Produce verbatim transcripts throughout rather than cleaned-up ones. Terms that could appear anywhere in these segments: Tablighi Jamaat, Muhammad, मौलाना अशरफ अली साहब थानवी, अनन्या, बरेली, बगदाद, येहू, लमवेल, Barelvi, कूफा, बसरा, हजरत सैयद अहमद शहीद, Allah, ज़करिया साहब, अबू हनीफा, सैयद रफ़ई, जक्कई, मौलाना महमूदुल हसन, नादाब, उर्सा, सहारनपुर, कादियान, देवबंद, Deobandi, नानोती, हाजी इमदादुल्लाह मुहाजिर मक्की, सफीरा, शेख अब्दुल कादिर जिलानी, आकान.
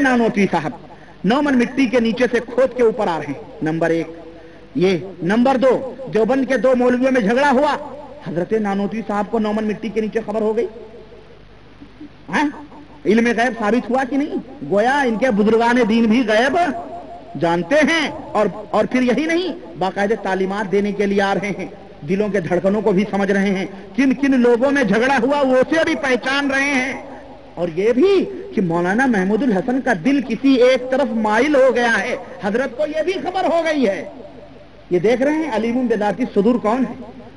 बड़े नानोती साहब नौमन मिट्टी के नीचे से खोद के ऊपर आ रहे हैं। नंबर एक ये, नंबर दो देवबंद के दो मौलवियों में झगड़ा हुआ, हजरत नानोती साहब को नौमन मिट्टी के नीचे खबर हो गई। इल्म गैब साबित हुआ कि नहीं, गोया इनके बुजुर्गान दीन भी गैब जानते हैं और और फिर यही नहीं बाकायदे तालीमात देने के लिए आ रहे हैं, दिलों के धड़कनों को भी समझ रहे हैं, किन किन लोगों में झगड़ा हुआ वो से भी पहचान रहे हैं, और ये भी कि मौलाना महमूदुल हसन का दिल किसी एक तरफ माइल हो गया है, हजरत को ये भी खबर हो गई है। ये देख रहे हैं अलीमुम बेदाती सुदूर कौन है,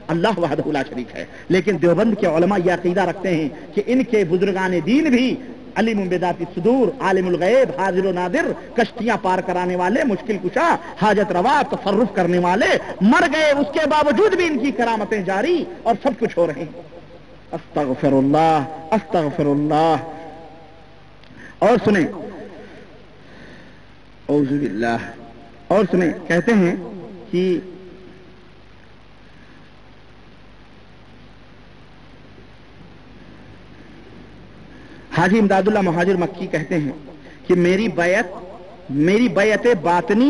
अल्लाह वहदहुल शरीक है। लेकिन देवबंद के उलमा यह अकीदा रखते हैं कि इनके बुजुर्गान दीन भी अलीम बेदाती सुदूर, आलिमुल गैब, हाजिर नादिर, कश्तियां पार कराने वाले, मुश्किल कुशा, हाजत रवा, तफर्रुफ करने वाले मर गए, उसके बावजूद भी इनकी करामतें जारी और सब कुछ हो रहे हैं। अस्तगफिरुल्लाह, अस्तगफिरुल्लाह। और सुने, औज़ु बिल्लाह। और सुने, कहते हैं कि हाजी इमदादुल्लाह मुहाजिर मक्की कहते हैं कि मेरी बैत, मेरी बैत बातनी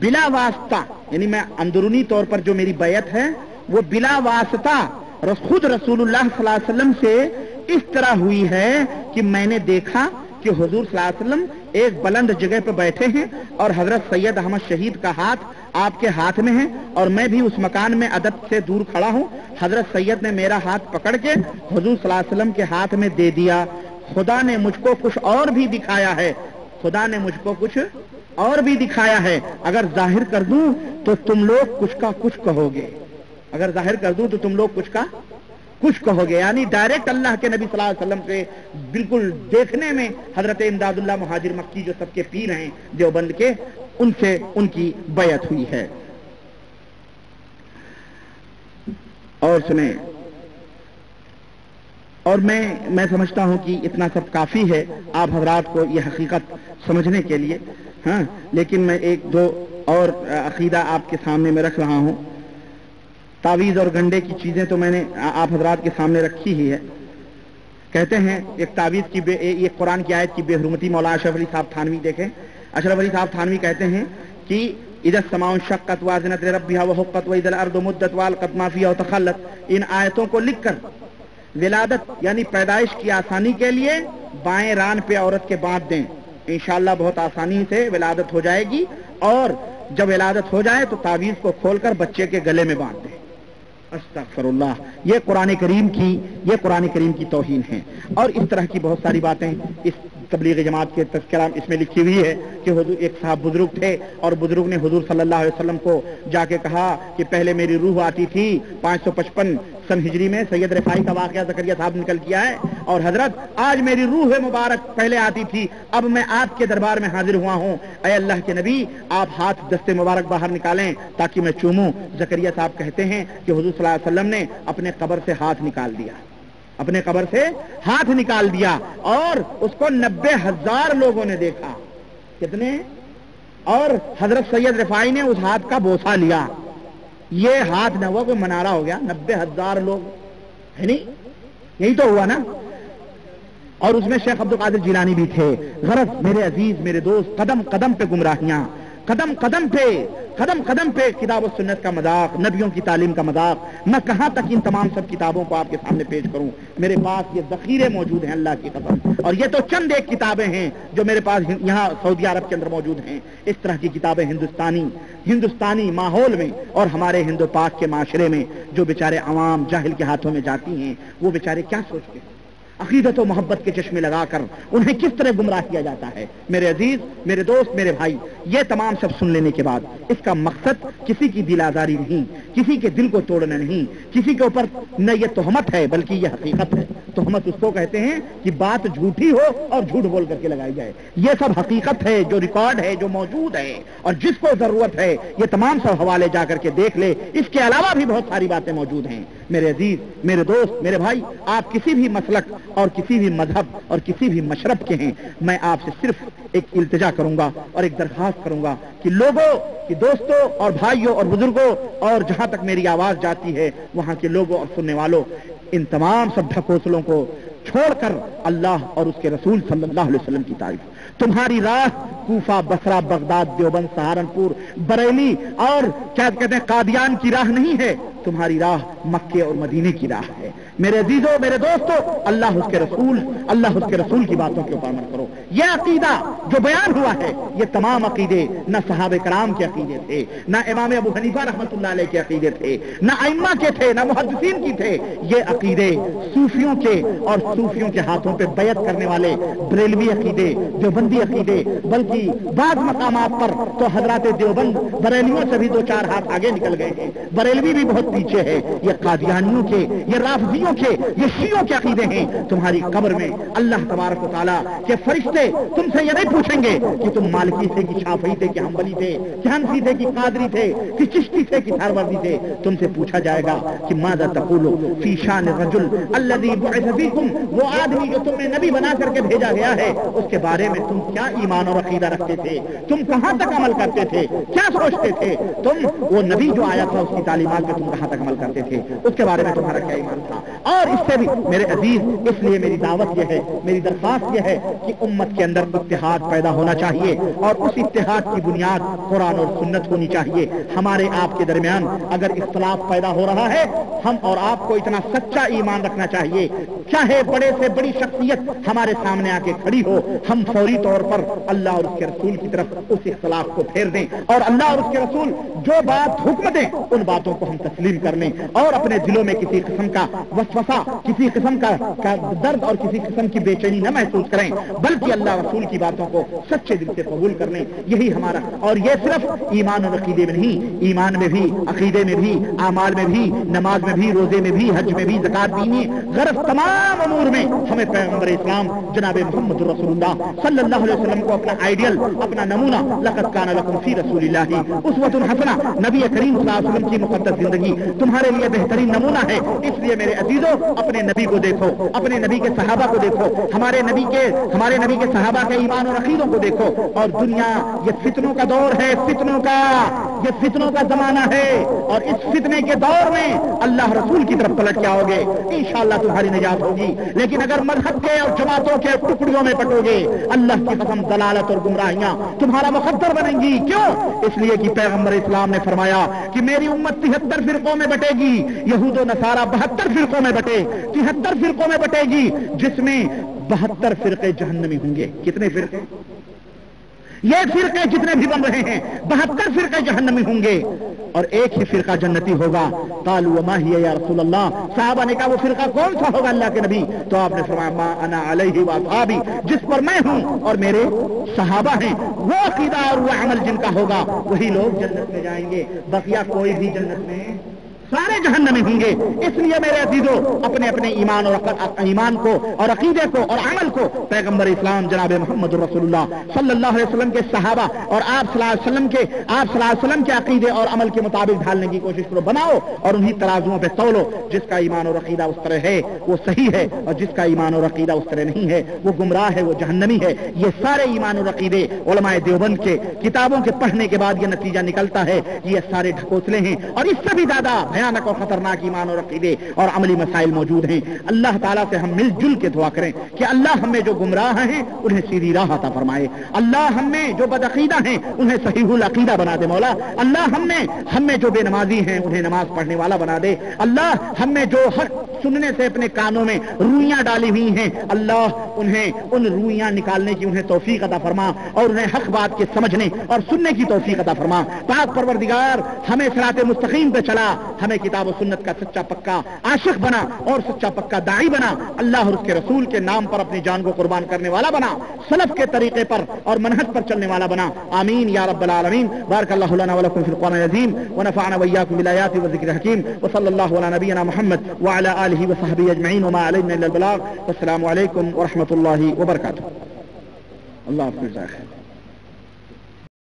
बिला वास्ता, यानी मैं अंदरूनी तौर पर जो मेरी बैत है वो बिला वास्ता खुद रसूलुल्लाह सल्लल्लाहु अलैहि वसल्लम से इस तरह हुई है कि मैंने देखा कि हुजूर सल्लल्लाहु अलैहि वसल्लम एक बुलंद जगह पर बैठे हैं और हजरत सैयद अहमद शहीद का हाथ आपके हाथ में है और मैं भी उस मकान में अदब से दूर खड़ा हूँ। हजरत सैयद ने मेरा हाथ पकड़ के हुजूर सल्लल्लाहु अलैहि वसल्लम के हाथ में दे दिया। खुदा ने मुझको कुछ और भी दिखाया है, खुदा ने मुझको कुछ और भी दिखाया है, अगर जाहिर कर दूं तो तुम लोग कुछ का कुछ कहोगे, अगर जाहिर कर दूं तो तुम लोग कुछ का कुछ कहोगे। यानी डायरेक्ट अल्लाह के नबी सल्लल्लाहु अलैहि वसल्लम से बिल्कुल देखने में हजरत इमदादुल्लाह मुहाजिर मक्की जो सबके पीर हैं देवबंद के, उनसे उनकी बैत हुई है। और सुने, और मैं मैं समझता हूं कि इतना सब काफी है आप हजरात को यह हकीकत समझने के लिए। हाँ, लेकिन मैं एक दो और अकीदा आपके सामने में रख रहा हूं। तावीज़ और गंडे की चीज़ें तो मैंने आप हजरात के सामने रखी ही है। कहते हैं एक तावीज़ की, एक कुरान की आयत की बेहरमती, मौलाना अशरफ अली साहब थानवी, देखें अशरफ अली साहब थानवी कहते हैं कि इदस समाउन शक्कत वाजनत रब्बिहा व हुक्कत व इदल अर्दु मुद्दत वाल कदमाफिया व तखल्लत, इन आयतों को लिखकर विलादत यानी पैदाइश की आसानी के लिए बाएं रान पे औरत के बांध दें, इंशाल्लाह बहुत आसानी से विलादत हो जाएगी, और जब विलादत हो जाए तो तावीज़ को खोलकर बच्चे के गले में बांध दें। अस्तगफिरुल्लाह। ये कुरान करीम की ये कुरान करीम की तौहीन है। और इस तरह की बहुत सारी बातें इस तबलीग जमात के तस्करा इसमें लिखी हुई है कि हुजूर एक साहब बुजुर्ग थे और बुजुर्ग ने हुजूर सल्लल्लाहु अलैहि वसल्लम को जाके कहा कि पहले मेरी रूह आती थी। पाँच सौ पचपन सन हिजरी में सैयद रफ़ई का वाक़या ज़करिया साहब निकल किया है, और हजरत आज मेरी रूह मुबारक पहले आती थी, अब मैं आपके दरबार में हाजिर हुआ हूँ, ऐ अल्लाह के नबी आप हाथ दस्ते मुबारक बाहर निकालें ताकि मैं चूमूं। ज़करिया साहब कहते हैं कि हुजूर सल्लल्लाहु अलैहि वसल्लम ने अपने कब्र से हाथ निकाल दिया, अपने कब्र से हाथ निकाल दिया, और उसको नब्बे हजार लोगों ने देखा, कितने, और हजरत सैयद रफ़ई ने उस हाथ का बोसा लिया। ये हाथ न हुआ कोई मनारा हो गया, नब्बे हजार लोग है, नहीं यही तो हुआ ना, और उसमें शेख अब्दुल कादिर जिलानी भी थे। गरज मेरे अजीज, मेरे दोस्त, कदम कदम पे गुमराहियां, कदम कदम पे कदम कदम पे किताब और सुन्नत का मजाक, नबियों की तालीम का मजाक। मैं कहाँ तक इन तमाम सब किताबों को आपके सामने पेश करूं, मेरे पास ये जखीरे मौजूद हैं अल्लाह की कसम, और ये तो चंद एक किताबें हैं जो मेरे पास यहाँ सऊदी अरब के अंदर मौजूद हैं। इस तरह की किताबें हिंदुस्तानी हिंदुस्तानी माहौल में और हमारे हिंदो पाक के माशरे में जो बेचारे आवाम जाहिल के हाथों में जाती हैं, वो बेचारे क्या सोचते हैं, अकीदत और मोहब्बत के चश्मे लगाकर उन्हें किस तरह गुमराह किया जाता है। मेरे अजीज, मेरे दोस्त, मेरे भाई, ये तमाम सब सुन लेने के बाद इसका मकसद किसी की दिल आजारी नहीं, किसी के दिल को तोड़ना नहीं, किसी के ऊपर न ये तोहमत है बल्कि ये हकीकत है। तोहमत उसको कहते हैं कि बात झूठी हो और झूठ बोल करके लगाई जाए। ये सब हकीकत है जो रिकॉर्ड है, जो मौजूद है, और जिसको जरूरत है ये तमाम सब हवाले जा करके देख ले। इसके अलावा भी बहुत सारी बातें मौजूद हैं। मेरे अजीज, मेरे दोस्त, मेरे भाई, आप किसी भी मसलक और किसी भी मजहब और किसी भी मशरब के हैं, मैं आपसे सिर्फ एक इल्तिजा करूंगा और एक दरखास्त करूंगा कि लोगों, कि दोस्तों और भाइयों और बुजुर्गों, और जहां तक मेरी आवाज जाती है वहां के लोगों और सुनने वालों, इन तमाम सब ढकोसलों को छोड़कर अल्लाह और उसके रसूल सल्लल्लाहु अलैहि वसल्लम की तारीफ, तुम्हारी राह कूफा, बसरा, बगदाद, देवबंद, सहारनपुर, बरेली और क्या कहते हैं कादियान की राह नहीं है, तुम्हारी राह मक्के और मदीने की राह है। मेरे अजीजों, मेरे दोस्तों, अल्लाह उसके रसूल अल्लाह उसके रसूल की बातों के ऊपर अमल करो। ये अकीदा जो बयान हुआ है ये तमाम अकीदे न सहाबे कराम के अकीदे थे, न इमाम अबू हनीफा रहमतुल्लाह अलैह के अकीदे थे, न आइम्मा के थे, न मुहद्दिसीन की थे। ये अकीदे सूफियों के और सूफियों के हाथों पर बैयत करने वाले बरेलवी अकीदे, देवबंदी अकीदे, बल्कि बाद मकामात पर तो हजरात देवबंद बरेलियों से भी दो चार हाथ आगे निकल गए हैं, बरेलवी भी बहुत पीछे है। ये कादियानियों के, ये राफिजियों के, ये शियों के अकीदे हैं। तुम्हारी कब्र में अल्लाह तबारक व तआला के फरिश्ते तुमसे ये नहीं पूछेंगे कि तुम मालिकी थे कि शाफई थे कि हम्बली थे कि हनफी थे कि कादरी थे कि चिश्ती थे कि धारवादी थे। तुमसे पूछा जाएगा कि माज़ा तक़ूलू फ़ी शान रजुल अल्लज़ी बुइसा फ़ीकुम, वो आदमी जो तुम्हें नबी बना करके भेजा गया है उसके बारे में तुम क्या ईमान और अकीदा रखते थे, तुम कहां तक अमल करते थे, क्या सोचते थे तुम, वो नबी जो आया था उसकी तालीमात पे तुम कहां तक अमल करते थे, उसके बारे में तुम्हारा क्या ईमान था। और इससे भी मेरे अजीज, इसलिए मेरी दावत यह है, मेरी दरख्वास्त यह है कि उम्मत के अंदर इत्तेहाद पैदा होना चाहिए और उस इत्तेहाद की बुनियाद कुरान और सुन्नत होनी चाहिए। हमारे आपके दरमियान अगर इख्तिलाफ पैदा हो रहा है, हम और आपको इतना सच्चा ईमान रखना चाहिए, चाहे बड़े से बड़ी शख्सियत हमारे सामने आके खड़ी हो, हम फौरी तौर पर अल्लाह और उसके रसूल की तरफ उस इख्तिलाफ को फेर दें और अल्लाह और उसके रसूल जो बात हुक्म दें उन बातों को हम तस्लीम कर लें और अपने दिलों में किसी किस्म का वसवसा, किसी किस्म का, का दर्द और किसी किस्म की बेचैनी न महसूस करें, बल्कि अल्लाह रसूल की बातों को सच्चे दिल से कबूल कर लें। यही हमारा, और ये सिर्फ ईमान और अकीदे में नहीं, ईमान में भी, अकीदे में भी, आमाल में भी, नमाज में भी, रोजे में भी, हज में भी, ज़कात दीनी गर्व तमाम अमूर में हमें पैगंबर इस्लाम जनाब मोहम्मद रसूलुल्लाह सल्लल्लाहु अलैहि वसल्लम को अपना आइडियल, अपना नमूना, लक़द काना लकुम फ़ी रसूलिल्लाहि उस्वतुन हसना, नबी करीम सल्लल्लाहु अलैहि वसल्लम की मुक़द्दस ज़िंदगी तुम्हारे लिए बेहतरीन नमूना है। इसलिए मेरे अजीजों, अपने नबी को देखो, अपने नबी के सहाबा को देखो, हमारे नबी के हमारे नबी के सहाबा के ईमान और अक़ीदों को देखो। और दुनिया ये फितनों का दौर है, फितनों का, ये फितनों का जमाना है और इस फितने के दौर में अल्लाह रसूल की तरफ पलट के आओगे इंशाअल्लाह तुम्हारी निजात होगी। लेकिन अगर मजहब के और जमातों के टुकड़ियों में बटोगे, अल्लाह की कसम, दलालत और गुमराहियां तुम्हारा मुकद्दर बनेंगी। क्यों? इसलिए कि पैगंबर इस्लाम ने फरमाया कि मेरी उम्मत तिहत्तर फिरकों में बटेगी, यहूद और नसारा बहत्तर फिरकों में बटे, तिहत्तर फिरकों में बटेगी, जिसमें बहत्तर फिरके जहन्नमी होंगे। कितने फिरके? ये फिरके जितने भी बन रहे हैं, बहत्तर फिरके जहन्नमी होंगे और एक ही फिरका जन्नती होगा। कालू मा हिया या रसूल अल्लाह, साहबा ने कहा वो फिरका कौन सा होगा अल्लाह के नबी? तो आपने फरमाया मा अना अलैहि व असहाबी, जिस पर मैं हूं और मेरे सहाबा हैं, वो अकीदा और वो अमल जिनका होगा वही लोग जन्नत में जाएंगे, बकिया कोई भी जन्नत में, सारे जहन्नमी होंगे। इसलिए मेरे अजीजों, अपने अपने ईमान और ईमान को और अकीदे को और अमल को पैगंबर इस्लाम जनाब मोहम्मद रसूलुल्लाह सल्लल्लाहु अलैहि वसल्लम के सहाबा और आप सल्लल्लाहु अलैहि वसल्लम के आप सल्लल्लाहु अलैहि वसल्लम के अकीदे और अमल के मुताबिक ढालने की कोशिश करो, बनाओ और उन्हीं तराजुओं पर तौलो। जिसका ईमान और अकीदा उस तरह है वो सही है और जिसका ईमान और अकीदा उस तरह नहीं है वो गुमराह है, वो जहन्नमी है। ये सारे ईमान और अकीदे उलमाए देवबंद के किताबों के पढ़ने के बाद ये नतीजा निकलता है कि ये सारे ढकोसले हैं और इससे भी ज्यादा भयानक और खतरनाक ईमान और अकीदे और अमली मसाइल मौजूद हैं। अल्लाह ताला से हम मिलजुल के दुआ करें कि अल्लाह हमें जो गुमराह हैं उन्हें सीधी राह अता फरमाए, अल्लाह हमें जो बदअकीदा हैं उन्हें सहीहुल अकीदा बना दे मौला, अल्लाह हमें हमें जो बेनमाजी हैं उन्हें नमाज पढ़ने वाला बना दे, अल्लाह हमें जो हक सुनने से अपने कानों में रूइयां डाली हुई हैं अल्लाह उन्हें उन रूइयां निकालने की उन्हें तौफीक अता फरमा और उन्हें हक बात के समझने और सुनने की तौफीक अता फरमा। पाक परवरदिगार हमें सिराते मुस्तकीम पे चला, हमें किताब और सुन्नत का सच्चा पक्का आशिक बना और सच्चा पक्का दाई बना, अल्लाह और उसके रसूल के नाम पर अपनी जान को कुर्बान करने वाला बना, सलफ के तरीके पर और मनहज पर चलने वाला बना। आमीन या रब्बल आलमीन। बारकल्लाहु लना व लकुम फिल कुरान अज़ीम व नफ़अना व इय्याकुम बिल-आयाति व ज़िक्रिल हकीम व सल्लल्लाहु अला नबिय्यिना मुहम्मद व अला आलिहि व सहबिहि अजमईन व मा अलैना इल्लल बलाग। अस्सलामु अलैकुम व रहमतुल्लाहि व बरकातुहू। अल्लाह हाफ़िज़।